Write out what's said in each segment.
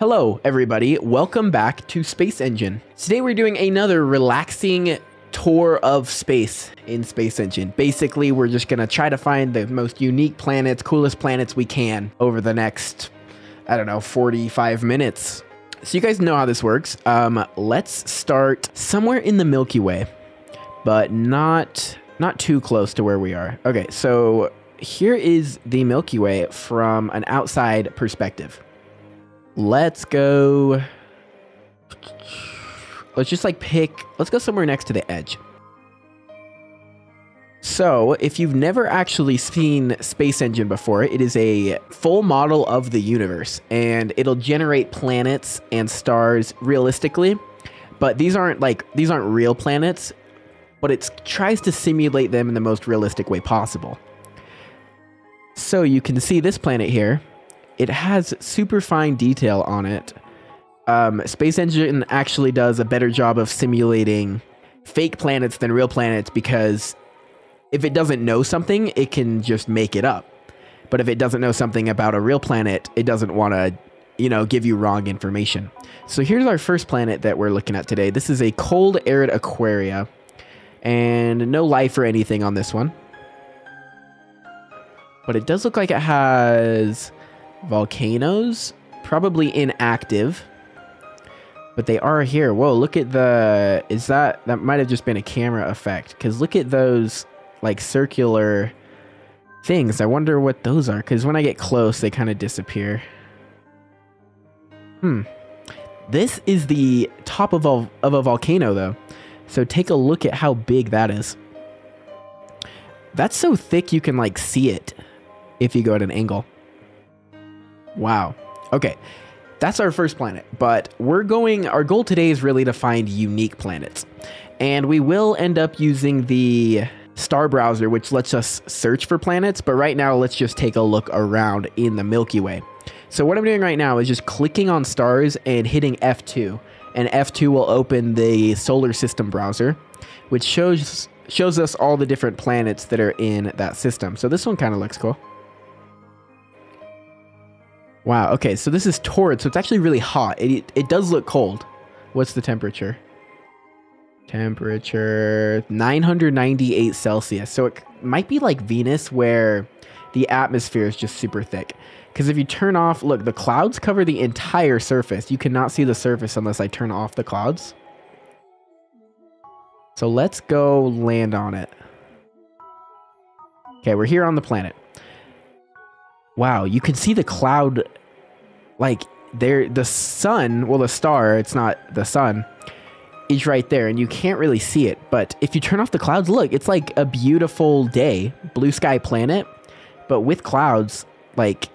Hello everybody, welcome back to Space Engine. Today we're doing another relaxing tour of space in Space Engine. Basically, we're just gonna try to find the most unique planets, coolest planets we can over the next, I don't know, 45 minutes. So you guys know how this works. Let's start somewhere in the Milky Way, but not too close to where we are. Okay, so here is the Milky Way from an outside perspective. Let's go, let's go somewhere next to the edge. So if you've never actually seen Space Engine before, it is a full model of the universe and it'll generate planets and stars realistically, but these aren't real planets, but it tries to simulate them in the most realistic way possible. So you can see this planet here. It has super fine detail on it. Space Engine actually does a better job of simulating fake planets than real planets, because if it doesn't know something, it can just make it up. But if it doesn't know something about a real planet, it doesn't want to, you know, give you wrong information. So here's our first planet that we're looking at today. This is a cold, arid aquaria, and no life or anything on this one. But it does look like it has volcanoes, probably inactive, but they are here. Whoa, look at the, is that might have just been a camera effect, because look at those like circular things. I wonder what those are, because when I get close they kind of disappear. This is the top of a volcano though, so take a look at how big that is. That's so thick you can like see it if you go at an angle. Wow. Okay. That's our first planet, but our goal today is really to find unique planets. And we will end up using the star browser, which lets us search for planets. But right now, let's just take a look around in the Milky Way. So what I'm doing right now is just clicking on stars and hitting F2. And F2 will open the solar system browser, which shows us all the different planets that are in that system. So this one kind of looks cool. Wow, okay, so this is torrid, so it's actually really hot. It does look cold. What's the temperature? Temperature 998 Celsius. So it might be like Venus, where the atmosphere is just super thick. Because if you turn off, look, the clouds cover the entire surface. You cannot see the surface unless I turn off the clouds. So let's go land on it. Okay, we're here on the planet. Wow, you can see the cloud, like there, the sun, well, the star, it's not the sun, is right there, and you can't really see it. But if you turn off the clouds, look, it's like a beautiful day, blue sky planet, but with clouds, like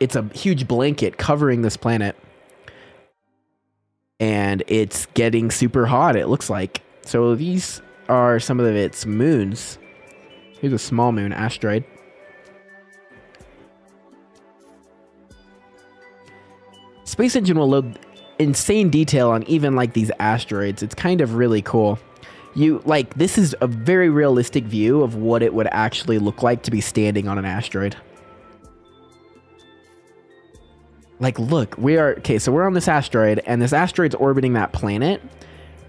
it's a huge blanket covering this planet, and it's getting super hot, it looks like. So these are some of its moons. Here's a small moon, asteroid. Space Engine will load insane detail on even like these asteroids. It's kind of really cool. This is a very realistic view of what it would actually look like to be standing on an asteroid. Like, look, okay, so we're on this asteroid, and this asteroid's orbiting that planet,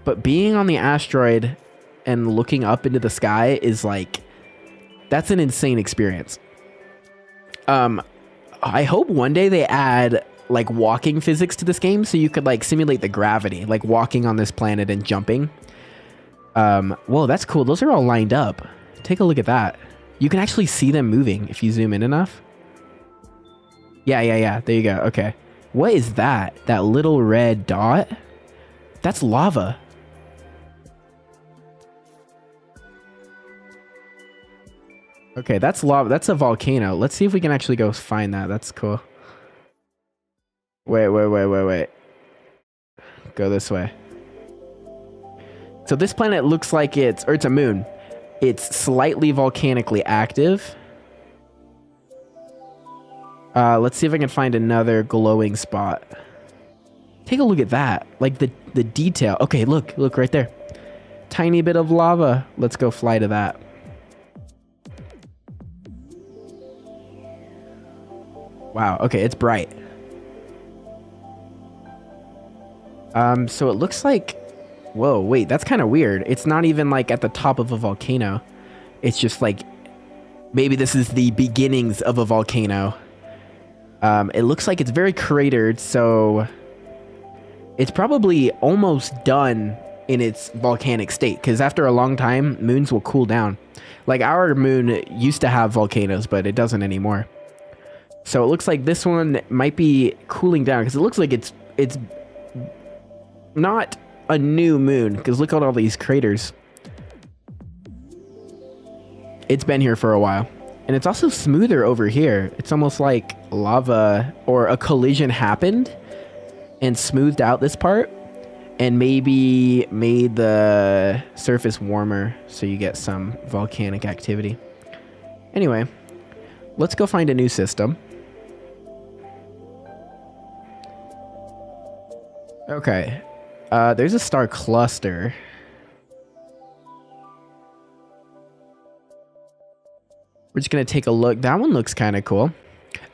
but being on the asteroid and looking up into the sky is like, that's an insane experience. I hope one day they add like walking physics to this game, so you could like simulate the gravity, like walking on this planet and jumping. Whoa, that's cool. Those are all lined up. Take a look at that. You can actually see them moving if you zoom in enough. Yeah. There you go. Okay. What is that? That little red dot? That's lava. Okay, that's lava. That's a volcano. Let's see if we can actually go find that. That's cool. Wait. Go this way. So this planet looks like it's a moon. It's slightly volcanically active. Let's see if I can find another glowing spot. Take a look at that. Like the detail. Okay, look right there. Tiny bit of lava. Let's go fly to that. Wow, okay, it's bright. So it looks like... Whoa, wait, that's kind of weird. It's not even like at the top of a volcano. It's just like... Maybe this is the beginnings of a volcano. It looks like it's very cratered, so... It's probably almost done in its volcanic state, because after a long time, moons will cool down. Like, our moon used to have volcanoes, but it doesn't anymore. So it looks like this one might be cooling down, because it looks like it's not a new moon, because look at all these craters. It's been here for a while. And it's also smoother over here. It's almost like lava or a collision happened and smoothed out this part and maybe made the surface warmer so you get some volcanic activity. Anyway, let's go find a new system. Okay, there's a star cluster. We're just going to take a look. That one looks kind of cool.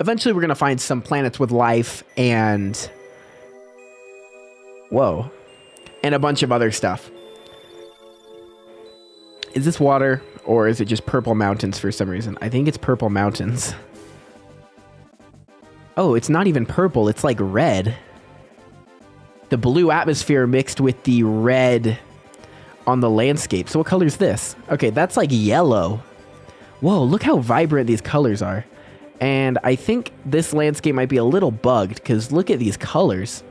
Eventually, we're going to find some planets with life and... Whoa. And a bunch of other stuff. Is this water or is it just purple mountains for some reason? I think it's purple mountains. Oh, it's not even purple. It's like red. The blue atmosphere mixed with the red on the landscape. So what color is this? Okay, that's like yellow. Whoa, look how vibrant these colors are. And I think this landscape might be a little bugged because look at these colors.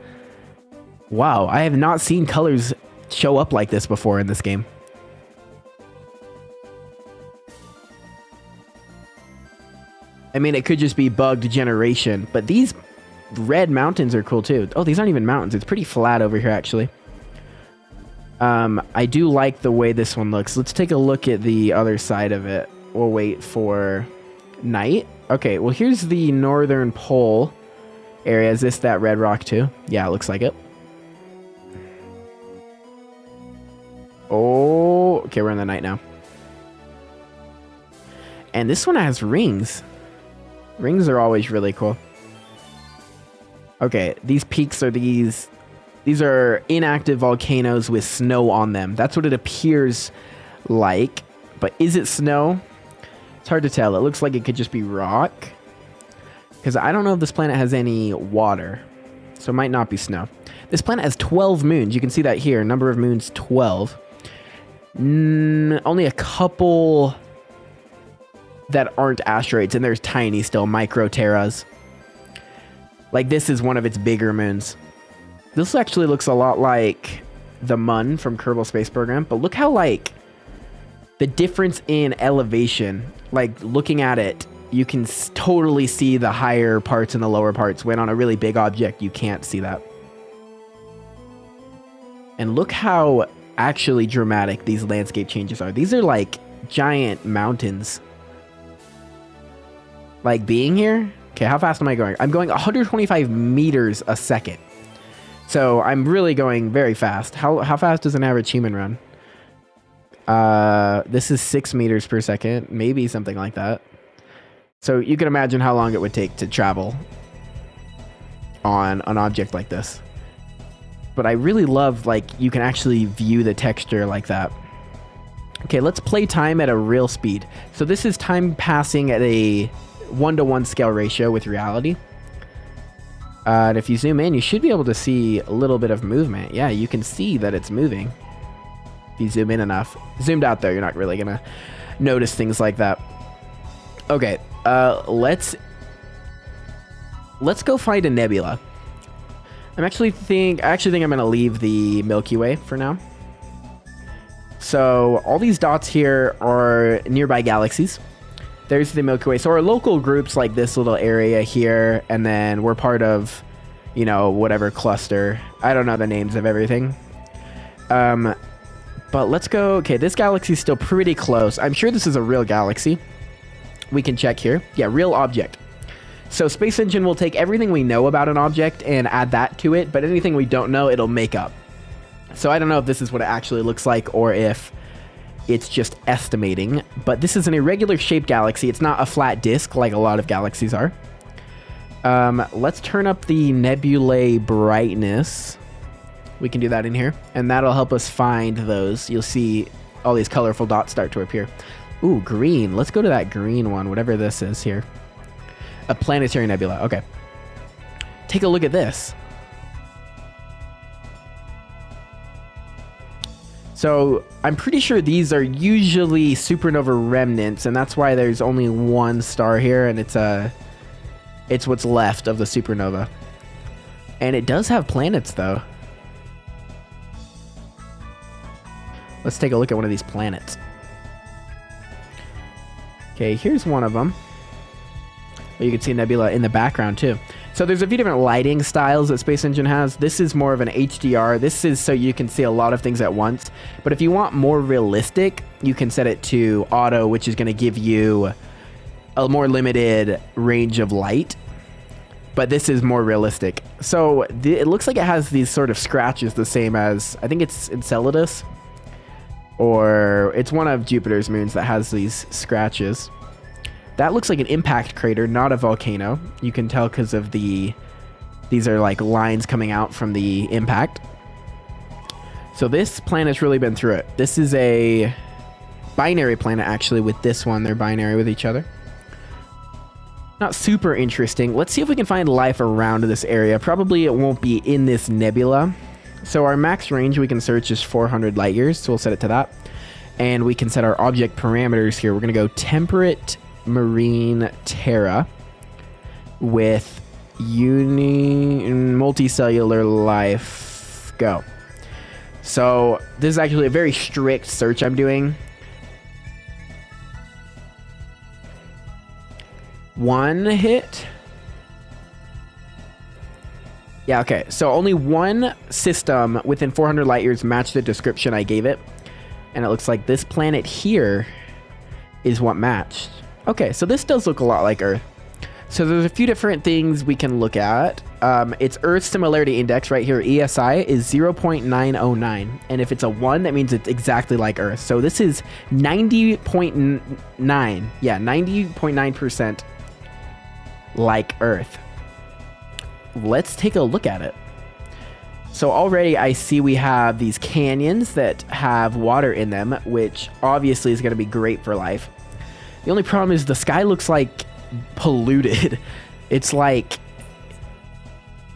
Wow, I have not seen colors show up like this before in this game. I mean, it could just be bugged generation, but these red mountains are cool too. Oh, these aren't even mountains. It's pretty flat over here, actually. I do like the way this one looks. Let's take a look at the other side of it. We'll wait for night. Okay, well, here's the northern pole area. Is this that red rock too? Yeah, it looks like it. Oh, okay, we're in the night now. And this one has rings. Rings are always really cool. Okay, these peaks are these... These are inactive volcanoes with snow on them. That's what it appears like. But is it snow? It's hard to tell. It looks like it could just be rock. Because I don't know if this planet has any water. So it might not be snow. This planet has 12 moons. You can see that here. Number of moons, 12. Only a couple that aren't asteroids. And there's tiny still, microterras. Like this is one of its bigger moons. This actually looks a lot like the Mun from Kerbal Space Program. But look how like... The difference in elevation, like looking at it, you can totally see the higher parts and the lower parts. When on a really big object, you can't see that. And look how actually dramatic these landscape changes are. These are like giant mountains. Like being here? Okay, how fast am I going? I'm going 125 meters a second. So I'm really going very fast. How fast does an average human run? This is 6 meters per second, maybe something like that. So you can imagine how long it would take to travel on an object like this. But I really love, like, you can actually view the texture like that. Okay, let's play time at a real speed. So this is time passing at a 1-to-1 scale ratio with reality. And if you zoom in, you should be able to see a little bit of movement. Yeah, you can see that it's moving. If you zoom in enough. Zoomed out though, you're not really gonna notice things like that. Okay, let's go find a nebula. I actually think I'm gonna leave the Milky Way for now. So all these dots here are nearby galaxies. There's the Milky Way. So our local groups like this little area here, and then we're part of, you know, whatever cluster. I don't know the names of everything. But let's go... Okay, this galaxy is still pretty close. I'm sure this is a real galaxy. We can check here. Yeah, real object. So Space Engine will take everything we know about an object and add that to it, but anything we don't know, it'll make up. So I don't know if this is what it actually looks like or if it's just estimating. But this is an irregular shaped galaxy. It's not a flat disk like a lot of galaxies are. Let's turn up the nebulae brightness. We can do that in here, and that'll help us find those. You'll see all these colorful dots start to appear. Ooh, green. Let's go to that green one, whatever this is here. A planetary nebula. Okay. Take a look at this. So I'm pretty sure these are usually supernova remnants, and that's why there's only one star here, and it's what's left of the supernova. And it does have planets, though. Let's take a look at one of these planets. Okay, here's one of them. You can see nebula in the background, too. So there's a few different lighting styles that Space Engine has. This is more of an HDR. This is so you can see a lot of things at once. But if you want more realistic, you can set it to auto, which is going to give you a more limited range of light. But this is more realistic. So it looks like it has these sort of scratches, the same as, I think it's Enceladus. Or it's one of Jupiter's moons that has these scratches. That looks like an impact crater, not a volcano. You can tell because of these are like lines coming out from the impact. So this planet's really been through it. This is a binary planet, actually, with this one. They're binary with each other. Not super interesting. Let's see if we can find life around this area. Probably it won't be in this nebula. So our max range we can search is 400 light years. So we'll set it to that. And we can set our object parameters here. We're going to go temperate marine terra with multicellular life. Go. So this is actually a very strict search I'm doing. One hit. Yeah, okay. So only one system within 400 light years matched the description I gave it. And it looks like this planet here is what matched. Okay, so this does look a lot like Earth. So there's a few different things we can look at. Its Earth Similarity Index right here, ESI, is 0.909. And if it's a 1, that means it's exactly like Earth. So this is 90.9. Yeah, 90.9% like Earth. Let's take a look at it. So already I see we have these canyons that have water in them, which obviously is going to be great for life. The only problem is the sky looks like polluted. It's like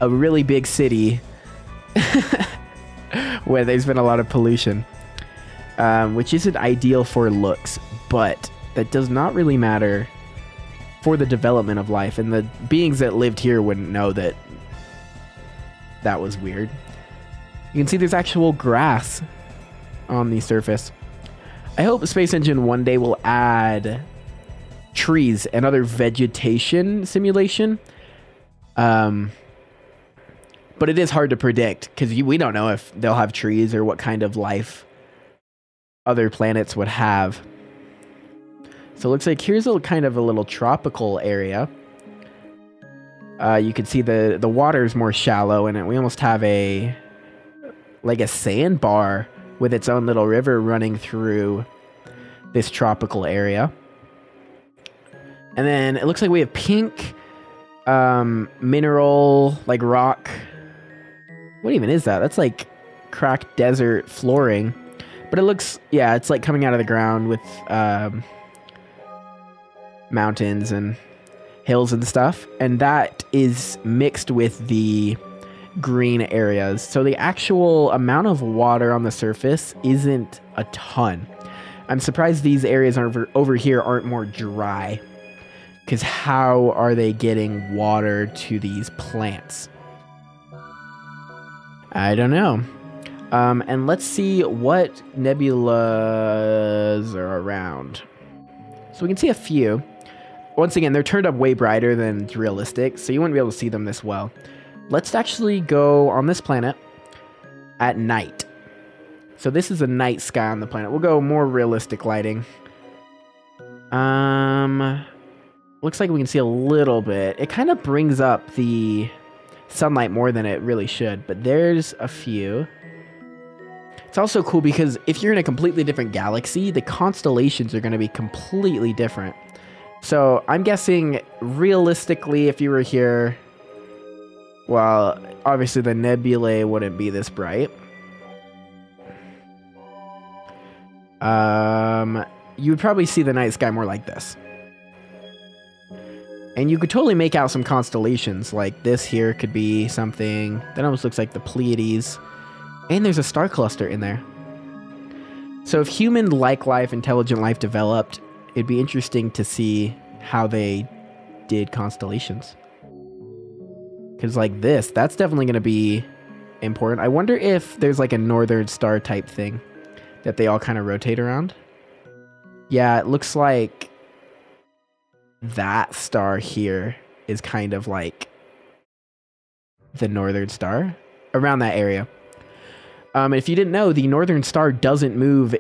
a really big city where there's been a lot of pollution, which isn't ideal for looks, but that does not really matter for the development of life. And the beings that lived here wouldn't know that that was weird. You can see there's actual grass on the surface. I hope Space Engine one day will add trees and other vegetation simulation. But it is hard to predict because we don't know if they'll have trees or what kind of life other planets would have. So it looks like here's a kind of a little tropical area. You can see the water is more shallow, and we almost have like a sandbar with its own little river running through this tropical area. And then it looks like we have pink mineral, like rock. What even is that? That's like cracked desert flooring. But it looks, yeah, it's like coming out of the ground with mountains and hills and stuff. And that is mixed with the green areas. So the actual amount of water on the surface isn't a ton. I'm surprised these areas over here aren't more dry, because how are they getting water to these plants? I don't know. And let's see what nebulas are around. So we can see a few. Once again, they're turned up way brighter than it's realistic, so you wouldn't be able to see them this well. Let's actually go on this planet at night. So this is a night sky on the planet. We'll go more realistic lighting. Looks like we can see a little bit. It kind of brings up the sunlight more than it really should, but there's a few. It's also cool because if you're in a completely different galaxy, the constellations are going to be completely different. So I'm guessing realistically, if you were here, Well, obviously the nebulae wouldn't be this bright. You would probably see the night sky more like this. And you could totally make out some constellations, like this here could be something. That almost looks like the Pleiades. And there's a star cluster in there. So if human-like life, intelligent life developed, it'd be interesting to see how they did constellations. Because like this, that's definitely going to be important. I wonder if there's like a northern star type thing that they all kind of rotate around. Yeah, it looks like that star here is kind of like the northern star around that area. If you didn't know, the northern star doesn't move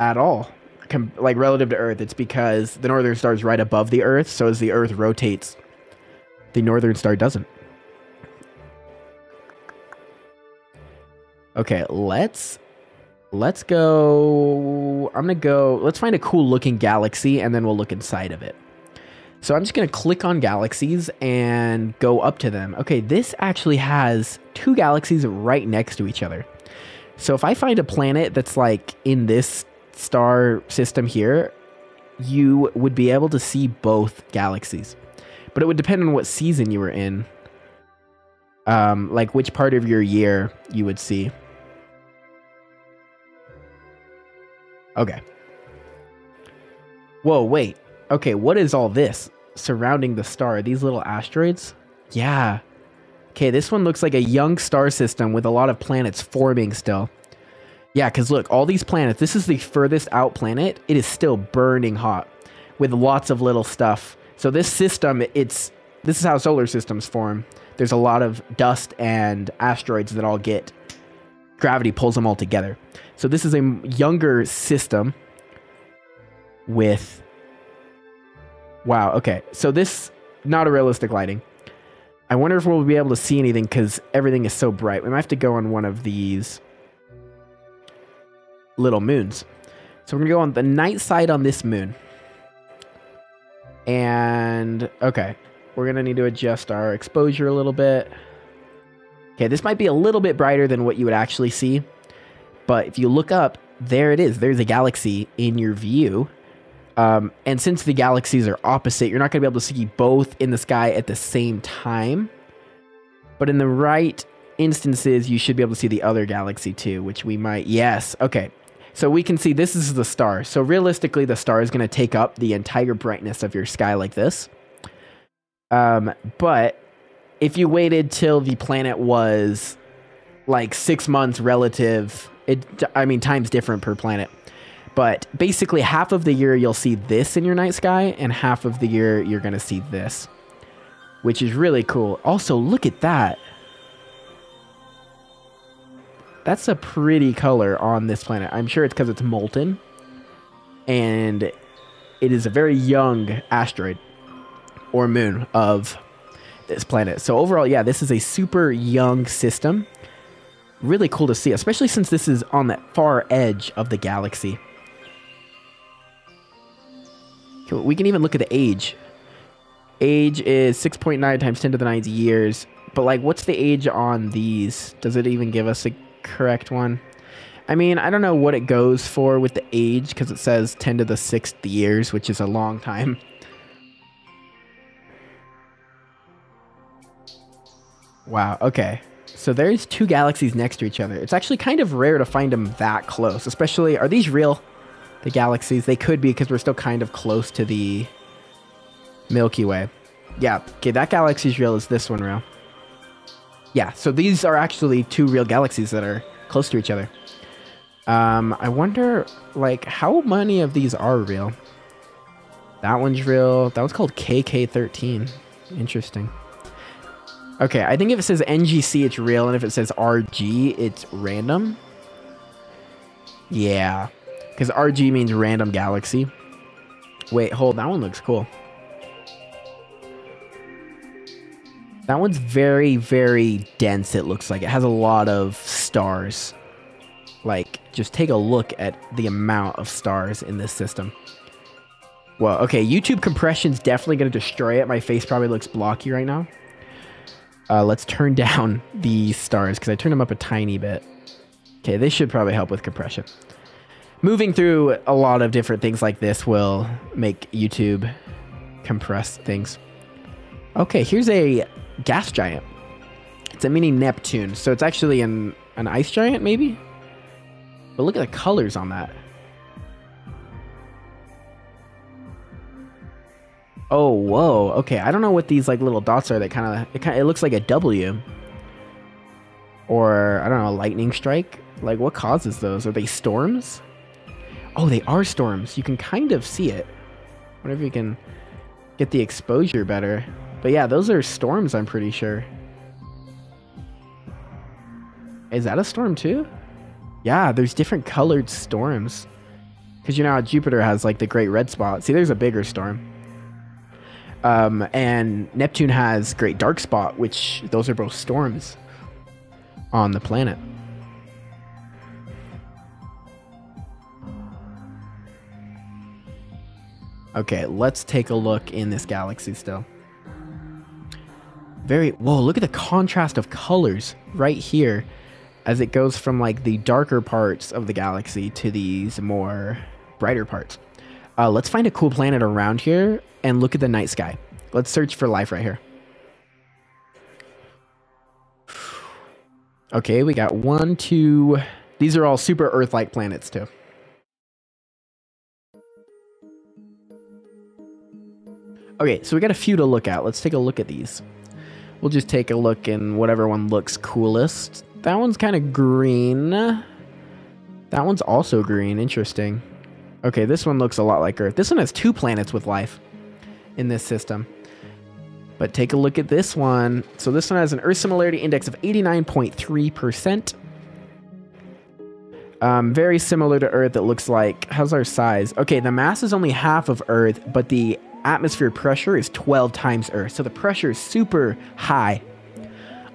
at all, like relative to Earth. It's because the northern star is right above the Earth. So as the Earth rotates, the northern star doesn't. Okay, let's go. I'm gonna go. Let's find a cool looking galaxy, and then we'll look inside of it. So I'm just going to click on galaxies and go up to them. Okay, this actually has two galaxies right next to each other. So if I find a planet that's like in this star system here, you would be able to see both galaxies. But it would depend on what season you were in. Like which part of your year you would see. Okay. Whoa, wait. Okay, what is all this surrounding the star? These little asteroids? Yeah. Okay, this one looks like a young star system with a lot of planets forming still. Yeah, because look, all these planets. This is the furthest out planet. It is still burning hot with lots of little stuff. So this system, this is how solar systems form. There's a lot of dust and asteroids that all get... Gravity pulls them all together. So this is a younger system with... Wow, okay. So this, not a realistic lighting. I wonder if we'll be able to see anything because everything is so bright. We might have to go on one of these little moons. So we're going to go on the night side on this moon. And, okay. We're going to need to adjust our exposure a little bit. Okay, this might be a little bit brighter than what you would actually see. But if you look up, there it is. There's a galaxy in your view. And since the galaxies are opposite, you're not going to be able to see both in the sky at the same time. But in the right instances, you should be able to see the other galaxy too, which we might... Yes, okay. So we can see this is the star. So realistically, the star is going to take up the entire brightness of your sky like this. But if you waited till the planet was like 6 months relative... time's different per planet. But basically, half of the year you'll see this in your night sky, and half of the year you're going to see this, which is really cool. Also, look at that. That's a pretty color on this planet. I'm sure it's because it's molten, and it is a very young asteroid or moon of this planet. So overall, yeah, this is a super young system. Really cool to see, especially since this is on that far edge of the galaxy. We can even look at the age. Age is 6.9 times 10 to the 9th years. But, like, what's the age on these? Does it even give us the correct one? I mean, I don't know what it goes for with the age, because it says 10 to the 6th years, which is a long time. Wow, okay. So there's two galaxies next to each other. It's actually kind of rare to find them that close, especially... Are these real? The galaxies, they could be because we're still kind of close to the Milky Way. Yeah, okay, that galaxy's real. Is this one real? Yeah, so these are actually two real galaxies that are close to each other. I wonder, like, how many of these are real? That one's real. That was called KK 13. Interesting. Okay, I think if it says NGC, it's real, and if it says RG, it's random. Yeah. Because RG means random galaxy. Wait, hold. That one looks cool. That one's very, very dense, it looks like. It has a lot of stars. Like, just take a look at the amount of stars in this system. Well, okay. YouTube compression's definitely going to destroy it. My face probably looks blocky right now. Let's turn down these stars because I turned them up a tiny bit. Okay, this should probably help with compression. Moving through a lot of different things like this will make YouTube compress things. Okay, here's a gas giant. It's a mini Neptune, so it's actually an ice giant maybe? But look at the colors on that. Oh, whoa. Okay, I don't know what these like little dots are that kind of looks like a W. Or, I don't know, a lightning strike? Like, what causes those? Are they storms? Oh, they are storms. You can kind of see it. Whenever you can get the exposure better. But yeah, those are storms, I'm pretty sure. Is that a storm too? Yeah, there's different colored storms. Because you know how Jupiter has like the Great Red Spot. See, there's a bigger storm. And Neptune has Great Dark Spot, which those are both storms on the planet. Okay, let's take a look in this galaxy still. Whoa, look at the contrast of colors right here as it goes from like the darker parts of the galaxy to these more brighter parts. Let's find a cool planet around here and look at the night sky. Let's search for life right here. Okay, we got 1, 2. These are all super Earth-like planets too. Okay, so we got a few to look at. Let's take a look at these. We'll just take a look in whatever one looks coolest. That one's kind of green. That one's also green. Interesting. Okay, this one looks a lot like Earth. This one has 2 planets with life in this system. But take a look at this one. So this one has an Earth similarity index of 89.3%. Very similar to Earth, it looks like. How's our size? Okay, the mass is only half of Earth, but the atmosphere pressure is 12 times Earth. So the pressure is super high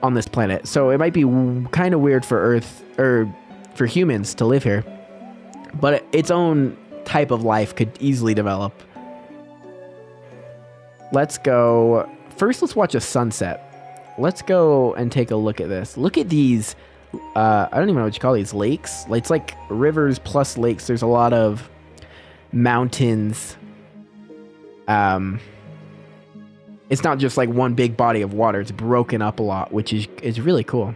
on this planet. So it might be kind of weird for Earth, or for humans to live here. But its own type of life could easily develop. Let's go. First, let's watch a sunset. Let's go and take a look at this. Look at these. I don't even know what you call these. Lakes? It's like rivers plus lakes. There's a lot of mountains. It's not just like one big body of water. It's broken up a lot, which is really cool.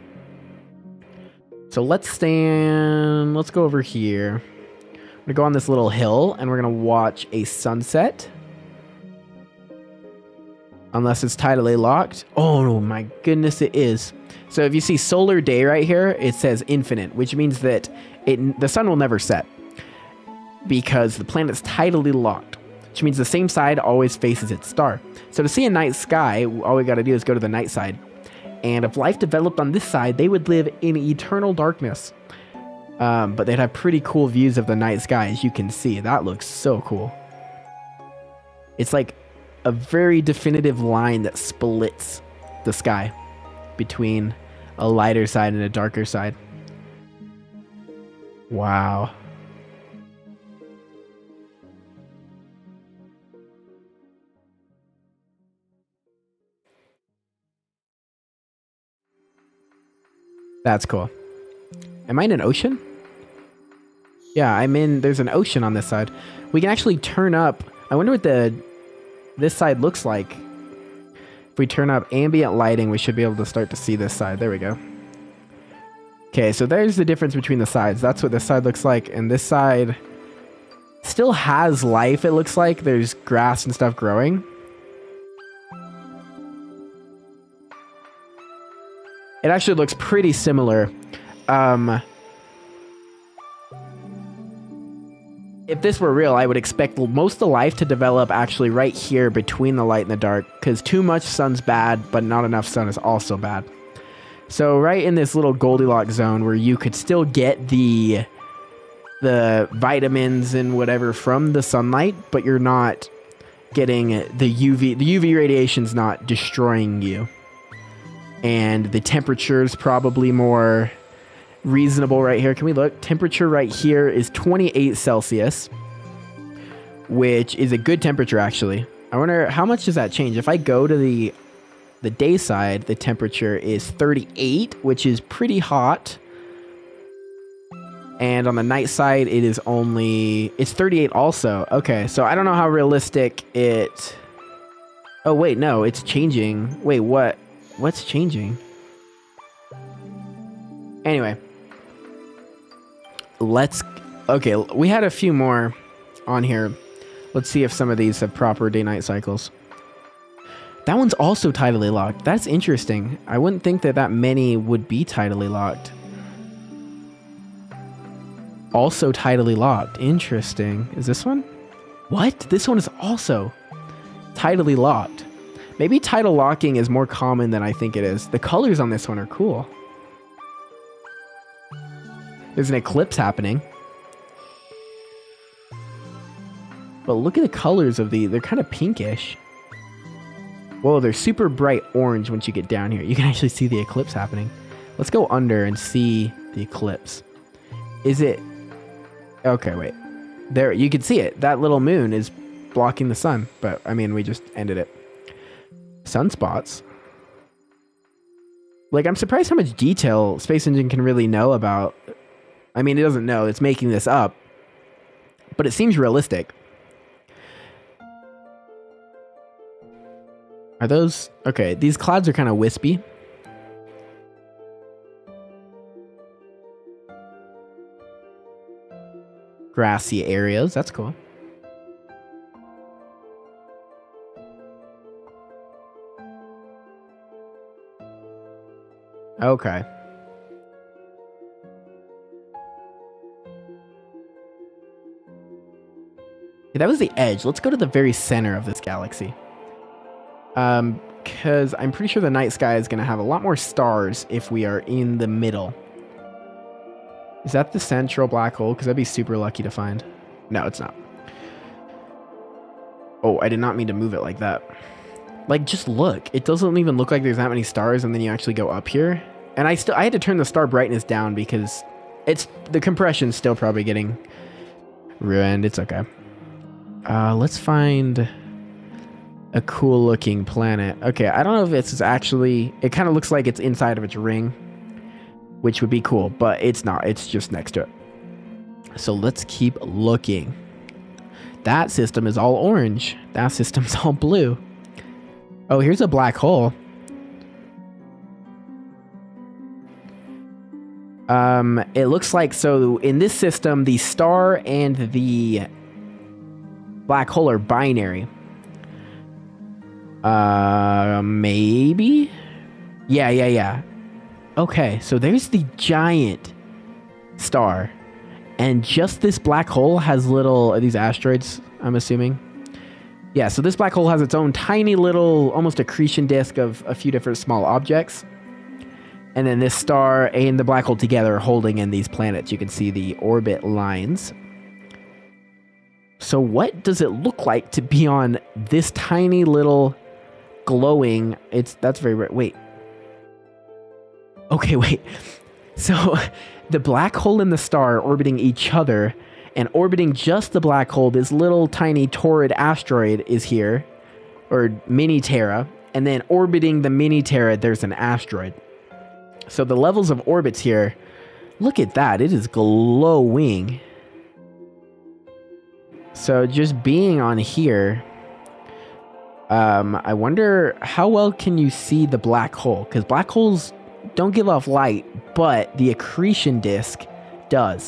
So let's go over here. I'm gonna go on this little hill and we're gonna watch a sunset. Unless it's tidally locked. Oh my goodness, it is. So if you see solar day right here, it says infinite, which means that the sun will never set because the planet's tidally locked, which means the same side always faces its star. So to see a night sky, all we gotta do is go to the night side. And if life developed on this side, they would live in eternal darkness. But they'd have pretty cool views of the night sky, as you can see. That looks so cool. It's like a very definitive line that splits the sky between a lighter side and a darker side. Wow. That's cool. Am I in an ocean? Yeah, there's an ocean on this side. We can actually turn up, I wonder what this side looks like. If we turn up ambient lighting, we should be able to start to see this side. There we go. Okay, so there's the difference between the sides. That's what this side looks like, and this side still has life, it looks like. There's grass and stuff growing. It actually looks pretty similar. If this were real, I would expect most of the life to develop actually right here between the light and the dark, because too much sun's bad, but not enough sun is also bad. So right in this little Goldilocks zone where you could still get the vitamins and whatever from the sunlight, but you're not getting the UV. The UV radiation's not destroying you. And the temperature's probably more reasonable right here. Can we look? Temperature right here is 28 Celsius, which is a good temperature, actually. I wonder, how much does that change? If I go to the the day side, the temperature is 38, which is pretty hot. And on the night side, it is only... It's 38 also. Okay, so I don't know how realistic it... Oh, wait, no, it's changing. Wait, what? What's changing? Anyway. Let's... Okay, we had a few more on here. Let's see if some of these have proper day-night cycles. That one's also tidally locked. That's interesting. I wouldn't think that that many would be tidally locked. Also tidally locked. Interesting. Is this one? What? This one is also tidally locked. Maybe tidal locking is more common than I think it is. The colors on this one are cool. There's an eclipse happening. But look at the colors of these. They're kind of pinkish. Whoa, they're super bright orange once you get down here. You can actually see the eclipse happening. Let's go under and see the eclipse. Is it... Okay, wait. There, you can see it. That little moon is blocking the sun. But, I mean, we just ended it. Sunspots. Like, I'm surprised how much detail Space Engine can really know about... I mean, it doesn't know. It's making this up. But it seems realistic. Are those... Okay, these clouds are kind of wispy. Grassy areas, that's cool. Okay. Yeah, that was the edge. Let's go to the very center of this galaxy. Because I'm pretty sure the night sky is going to have a lot more stars if we are in the middle. Is that the central black hole? Because I'd be super lucky to find. No, it's not. Oh, I did not mean to move it like that. Like, just look. It doesn't even look like there's that many stars, and then you actually go up here. And I had to turn the star brightness down because it's the compression's still probably getting ruined. It's okay. Let's find... a cool looking planet. Okay, I don't know if this is actually... It kind of looks like it's inside of its ring, which would be cool, but it's not. It's just next to it. So let's keep looking. That system is all orange. That system's all blue. Oh, here's a black hole. It looks like... So in this system, the star and the black hole are binary. Maybe? Yeah. Okay, so there's the giant star. And just this black hole has little... Are these asteroids, I'm assuming? Yeah, so this black hole has its own tiny little... Almost accretion disk of a few different small objects. And then this star and the black hole together are holding in these planets. You can see the orbit lines. So what does it look like to be on this tiny little... glowing that's very rare. wait, so the black hole and the star orbiting each other, and orbiting just the black hole, this little tiny torrid asteroid is here, or mini Terra, and then orbiting the mini Terra there's an asteroid. So the levels of orbits here, look at that, it is glowing. So just being on here, I wonder how well can you see the black hole? Because black holes don't give off light, but the accretion disk does.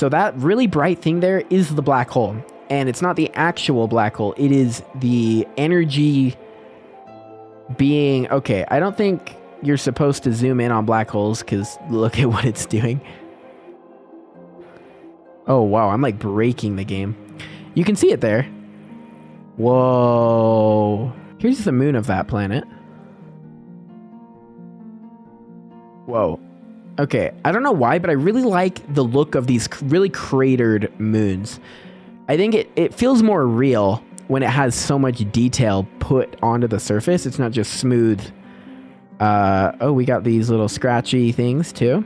So that really bright thing there is the black hole. And it's not the actual black hole. It is the energy being... Okay, I don't think you're supposed to zoom in on black holes because look at what it's doing. Oh, wow. I'm like breaking the game. You can see it there. Whoa. Here's the moon of that planet. Whoa. Okay, I don't know why, but I really like the look of these really cratered moons. I think it feels more real when it has so much detail put onto the surface. It's not just smooth. Oh, we got these little scratchy things too.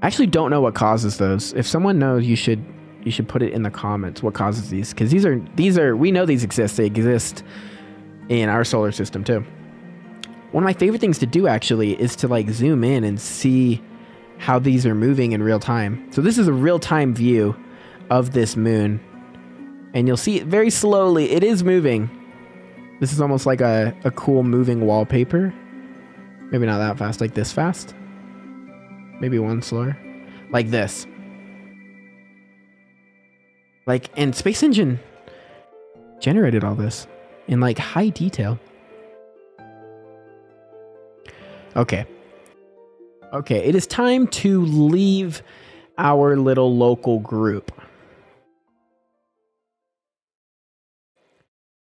I actually don't know what causes those. If someone knows, you should put it in the comments what causes these, because these are we know these exist. They exist in our solar system too. One of my favorite things to do actually is to like zoom in and see how these are moving in real time. So this is a real time view of this moon, and you'll see it very slowly. It is moving. This is almost like a cool moving wallpaper. Maybe not that fast, like this fast. Maybe one slower, like this. Like, and Space Engine generated all this in like high detail. Okay. Okay, it is time to leave our little local group.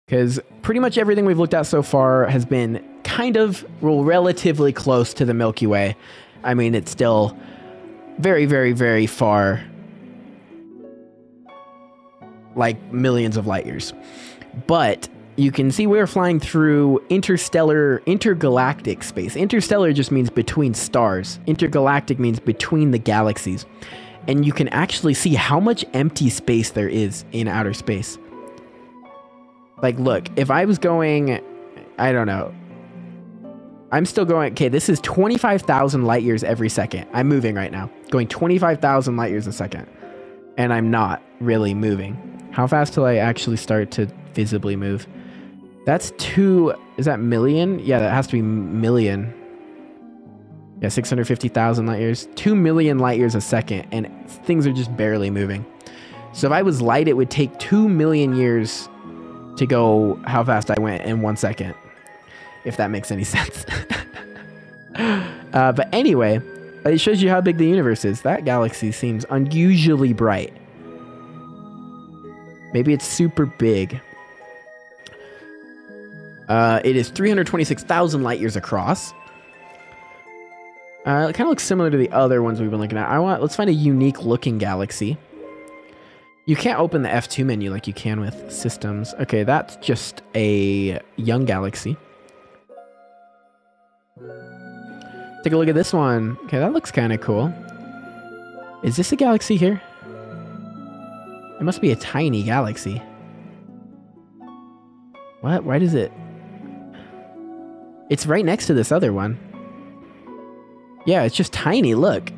Because pretty much everything we've looked at so far has been kind of relatively close to the Milky Way. I mean, it's still very, very, very far. Like millions of light years. But you can see we're flying through intergalactic space. Interstellar just means between stars. Intergalactic means between the galaxies. And you can actually see how much empty space there is in outer space. Like, look, if I was going, I don't know. I'm still going, okay, this is 25,000 light years every second. I'm moving right now, going 25,000 light years a second. And I'm not really moving. How fast till I actually start to visibly move? That's two, is that million? Yeah, that has to be million. Yeah, 650,000 light years, 2 million light years a second, and things are just barely moving. So if I was light, it would take 2 million years to go how fast I went in 1 second, if that makes any sense. But anyway, it shows you how big the universe is. That galaxy seems unusually bright. Maybe it's super big. It is 326,000 light years across. It kind of looks similar to the other ones we've been looking at. Let's find a unique looking galaxy. You can't open the F2 menu like you can with systems. Okay, that's just a young galaxy. Take a look at this one. Okay, that looks kind of cool. Is this a galaxy here? It must be a tiny galaxy. What? Why does it? It's right next to this other one. Yeah, it's just tiny. Look.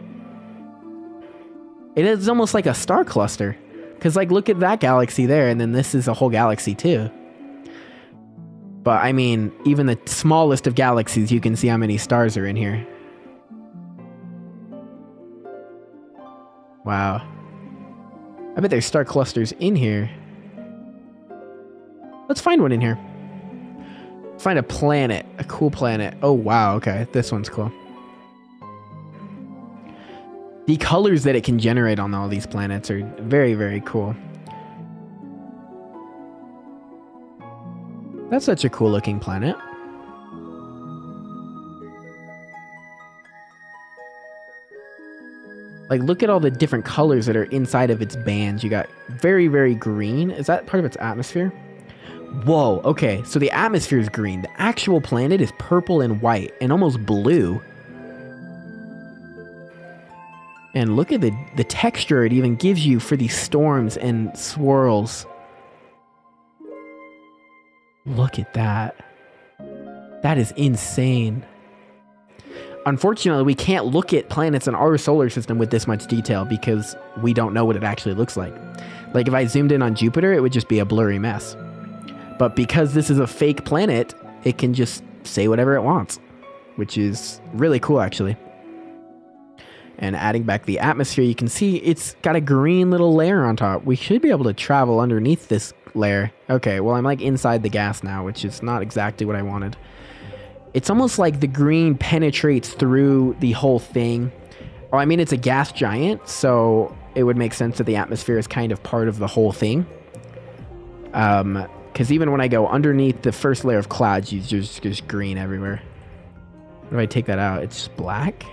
It is almost like a star cluster. Because, like, look at that galaxy there, and then this is a whole galaxy, too. But, I mean, even the smallest of galaxies, you can see how many stars are in here. Wow. I bet there's star clusters in here. Let's find one in here. Find a planet. A cool planet. Oh, wow. Okay, this one's cool. The colors that it can generate on all these planets are very, very cool. That's such a cool looking planet. Like, look at all the different colors that are inside of its bands. You got very, very green. Is that part of its atmosphere? Whoa, okay, so the atmosphere is green. The actual planet is purple and white and almost blue. And look at the texture it even gives you for these storms and swirls. Look at that. That is insane. Unfortunately, we can't look at planets in our solar system with this much detail because we don't know what it actually looks like. Like if I zoomed in on Jupiter, it would just be a blurry mess. But because this is a fake planet, it can just say whatever it wants, which is really cool actually. And adding back the atmosphere, you can see it's got a green little layer on top. We should be able to travel underneath this layer. Okay, well, I'm like inside the gas now, which is not exactly what I wanted. It's almost like the green penetrates through the whole thing. Oh, I mean, it's a gas giant, so it would make sense that the atmosphere is kind of part of the whole thing. Because even when I go underneath the first layer of clouds, you just green everywhere. If I take that out, it's just black.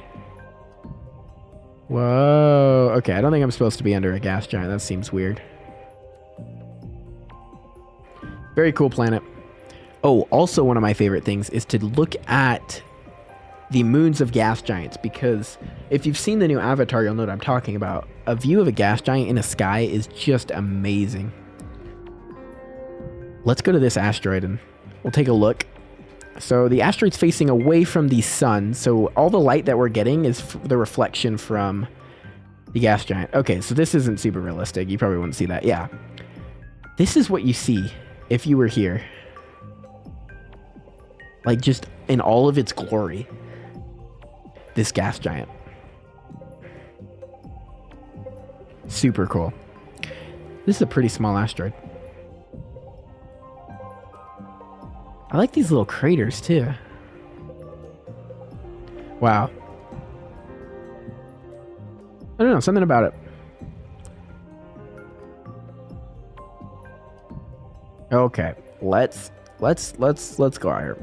Whoa, okay, I don't think I'm supposed to be under a gas giant. That seems weird. Very cool planet. Oh, also one of my favorite things is to look at the moons of gas giants, because if you've seen the new Avatar, you'll know what I'm talking about. A view of a gas giant in the sky is just amazing. Let's go to this asteroid and we'll take a look. So the asteroid's facing away from the sun, so all the light that we're getting is the reflection from the gas giant. Okay, so this isn't super realistic. You probably wouldn't see that. Yeah. This is what you see if you were here. Like, just in all of its glory. This gas giant. Super cool. This is a pretty small asteroid. I like these little craters, too. Wow. I don't know, something about it. Okay, let's go out here.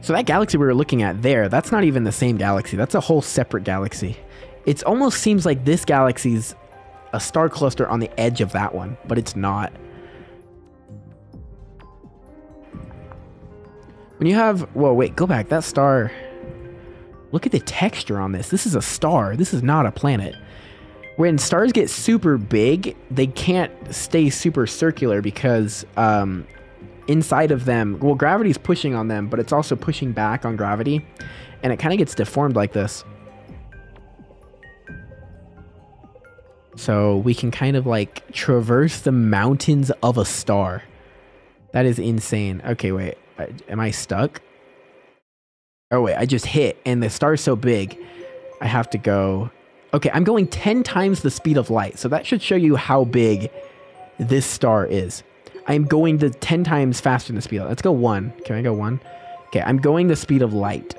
So that galaxy we were looking at there, that's not even the same galaxy. That's a whole separate galaxy. It almost seems like this galaxy's a star cluster on the edge of that one, but it's not. When you have... Whoa, wait, go back. That star... Look at the texture on this. This is a star. This is not a planet. When stars get super big, they can't stay super circular because inside of them... Well, gravity's pushing on them, but it's also pushing back on gravity. And it kind of gets deformed like this. So we can kind of like traverse the mountains of a star. That is insane. Okay, wait. Am I stuck? Oh, wait, I just hit, and the star's so big, I have to go... Okay, I'm going 10 times the speed of light, so that should show you how big this star is. I'm going to 10 times faster than the speed of light. Let's go 1. Can I go 1? Okay, I'm going the speed of light.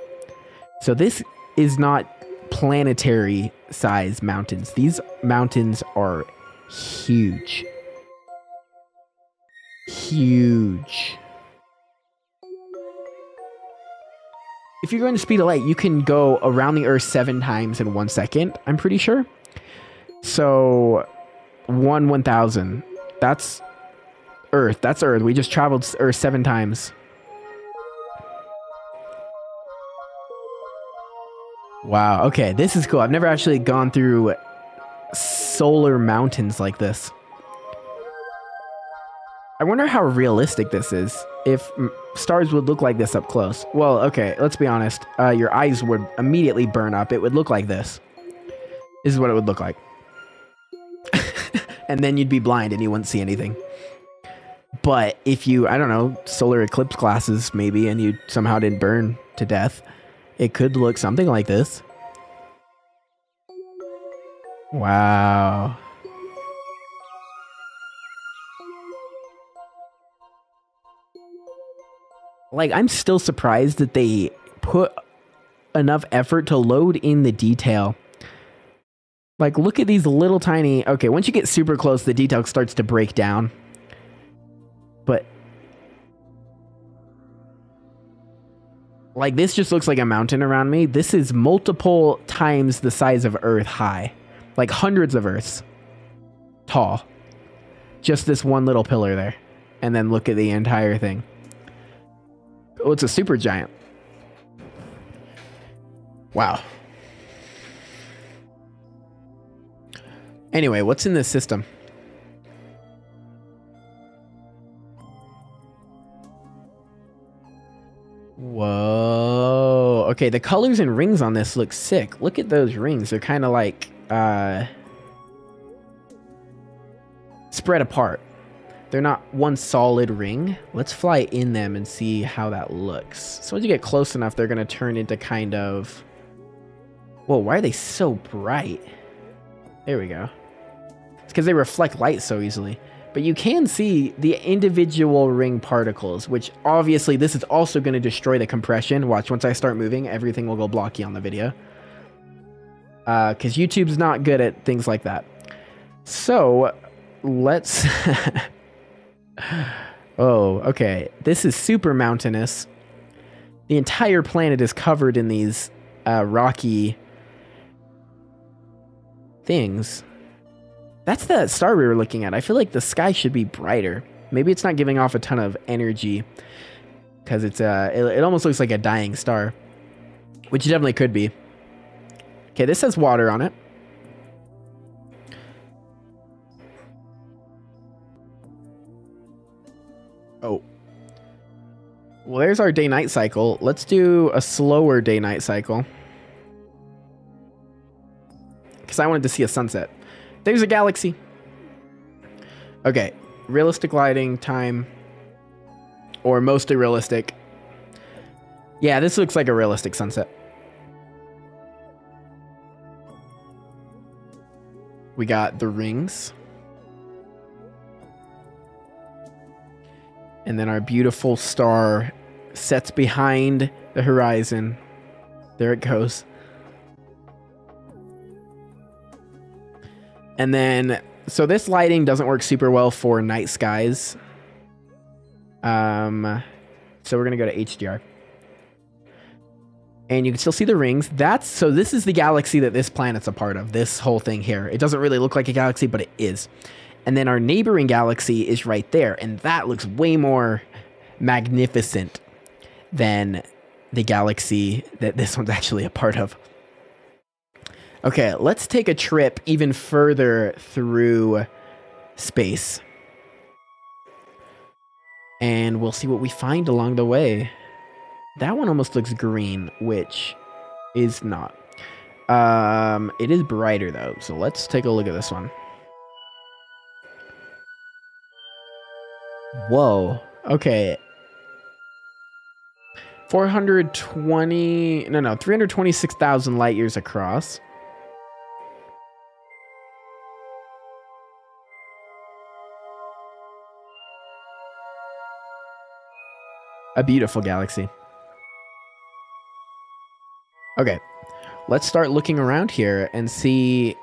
So this is not planetary-sized mountains. These mountains are huge. Huge. If you're going to speed of light, you can go around the Earth 7 times in 1 second, I'm pretty sure. So, 1/1000. That's Earth. That's Earth. We just traveled Earth 7 times. Wow. Okay, this is cool. I've never actually gone through solar mountains like this. I wonder how realistic this is. If stars would look like this up close. Well, okay, let's be honest. Your eyes would immediately burn up. It would look like this. This is what it would look like. And then you'd be blind and you wouldn't see anything. But if you, I don't know, solar eclipse glasses maybe, and you somehow didn't burn to death, it could look something like this. Wow. Like, I'm still surprised that they put enough effort to load in the detail. Like, look at these little tiny... Okay, once you get super close, the detail starts to break down. But... Like, this just looks like a mountain around me. This is multiple times the size of Earth high. Like, hundreds of Earths tall. Just this one little pillar there. And then look at the entire thing. Oh, it's a supergiant. Wow. Anyway, what's in this system? Whoa. Okay, the colors and rings on this look sick. Look at those rings. They're kind of like spread apart. They're not one solid ring. Let's fly in them and see how that looks. So once you get close enough, they're going to turn into kind of... Whoa, why are they so bright? There we go. It's because they reflect light so easily. But you can see the individual ring particles, which obviously this is also going to destroy the compression. Watch, once I start moving, everything will go blocky on the video. Because YouTube's not good at things like that. So, let's... Oh, okay. This is super mountainous. The entire planet is covered in these rocky things. That's the star we were looking at. I feel like the sky should be brighter. Maybe it's not giving off a ton of energy because it's it almost looks like a dying star, which it definitely could be. Okay, this has water on it. Oh. Well, there's our day-night cycle. Let's do a slower day-night cycle. Because I wanted to see a sunset. There's a galaxy. Okay. Realistic lighting, time. Or mostly realistic. Yeah, this looks like a realistic sunset. We got the rings. And then our beautiful star sets behind the horizon. There it goes. And then, so this lighting doesn't work super well for night skies. So we're going to go to HDR. And you can still see the rings. So this is the galaxy that this planet's a part of, this whole thing here. It doesn't really look like a galaxy, but it is. And then our neighboring galaxy is right there, and that looks way more magnificent than the galaxy that this one's actually a part of. Okay, let's take a trip even further through space. And we'll see what we find along the way. That one almost looks green, which is not. It is brighter, though, so let's take a look at this one. Whoa. Okay. 326,000 light years across. A beautiful galaxy. Okay. Let's start looking around here and see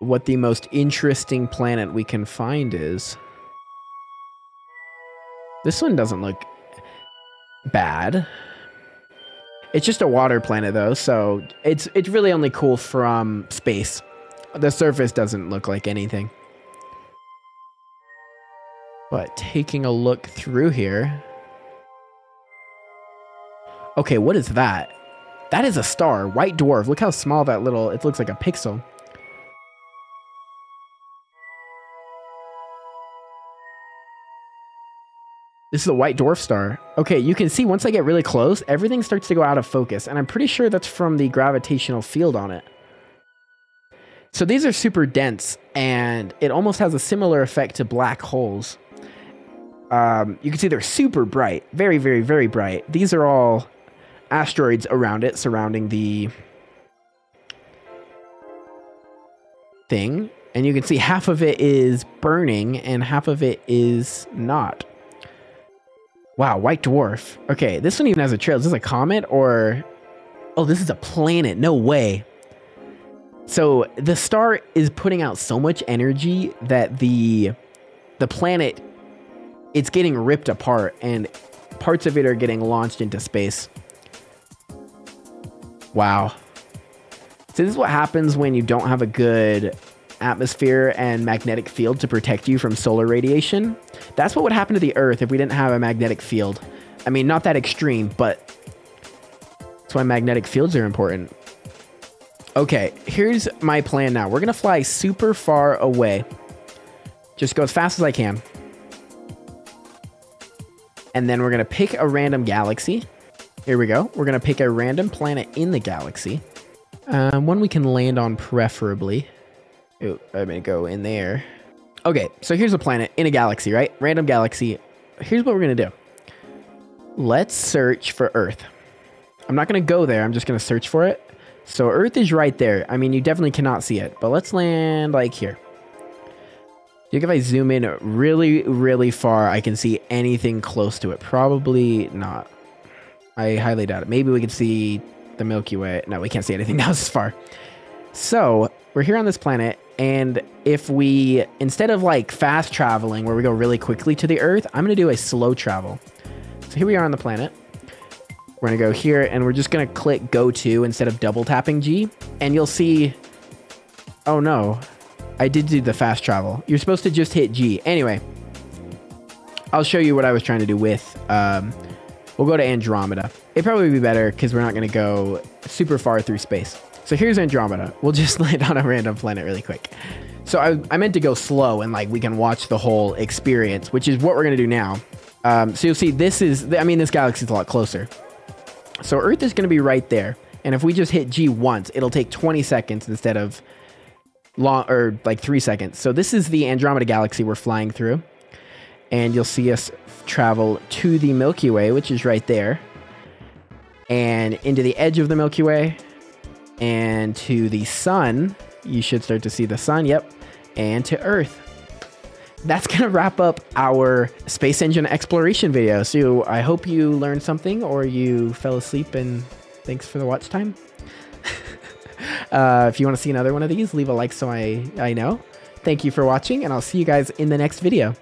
what the most interesting planet we can find is. This one doesn't look bad. It's just a water planet, though, so it's really only cool from space. The surface doesn't look like anything. But taking a look through here... Okay, what is that? That is a star, white dwarf. Look how small that little... It looks like a pixel. This is a white dwarf star. Okay, you can see once I get really close, everything starts to go out of focus, and I'm pretty sure that's from the gravitational field on it. So these are super dense, and it almost has a similar effect to black holes. You can see they're super bright. Very, very, very bright. These are all asteroids around it, surrounding the thing. And you can see half of it is burning, and half of it is not. Wow, white dwarf. Okay, this one even has a trail. Is this a comet or... Oh, this is a planet. No way. So the star is putting out so much energy that the planet, it's getting ripped apart and parts of it are getting launched into space. Wow. So this is what happens when you don't have a good atmosphere and magnetic field to protect you from solar radiation. That's what would happen to the Earth if we didn't have a magnetic field. I mean, not that extreme, but that's why magnetic fields are important. Okay, here's my plan now. We're gonna fly super far away. Just go as fast as I can. And then we're gonna pick a random galaxy. Here we go. We're gonna pick a random planet in the galaxy. One we can land on preferably. Ooh, I'm gonna go in there. Okay, so here's a planet in a galaxy, right? Random galaxy. Here's what we're gonna do. Let's search for Earth. I'm not gonna go there, I'm just gonna search for it. So Earth is right there. I mean, you definitely cannot see it, but let's land like here. I think if I zoom in really, really far, I can see anything close to it. Probably not. I highly doubt it. Maybe we could see the Milky Way. No, we can't see anything else far. So we're here on this planet, and if we, instead of like fast traveling where we go really quickly to the Earth, I'm going to do a slow travel. So here we are on the planet. We're going to go here, and we're just going to click go to instead of double tapping G, and you'll see, oh no, I did do the fast travel. You're supposed to just hit G. Anyway, I'll show you what I was trying to do with, we'll go to Andromeda. It'd probably be better because we're not going to go super far through space. So here's Andromeda. We'll just land on a random planet really quick. So I meant to go slow and like we can watch the whole experience, which is what we're going to do now. So you'll see this is, I mean, this galaxy is a lot closer. So Earth is going to be right there. And if we just hit G once, it'll take 20 seconds instead of long, or like 3 seconds. So this is the Andromeda galaxy we're flying through. And you'll see us travel to the Milky Way, which is right there, and into the edge of the Milky Way, and to the sun. You should start to see the sun, yep, and to Earth. That's going to wrap up our space engine exploration video. So I hope you learned something, or you fell asleep, and thanks for the watch time. If you want to see another one of these, leave a like so I know. Thank you for watching, and I'll see you guys in the next video.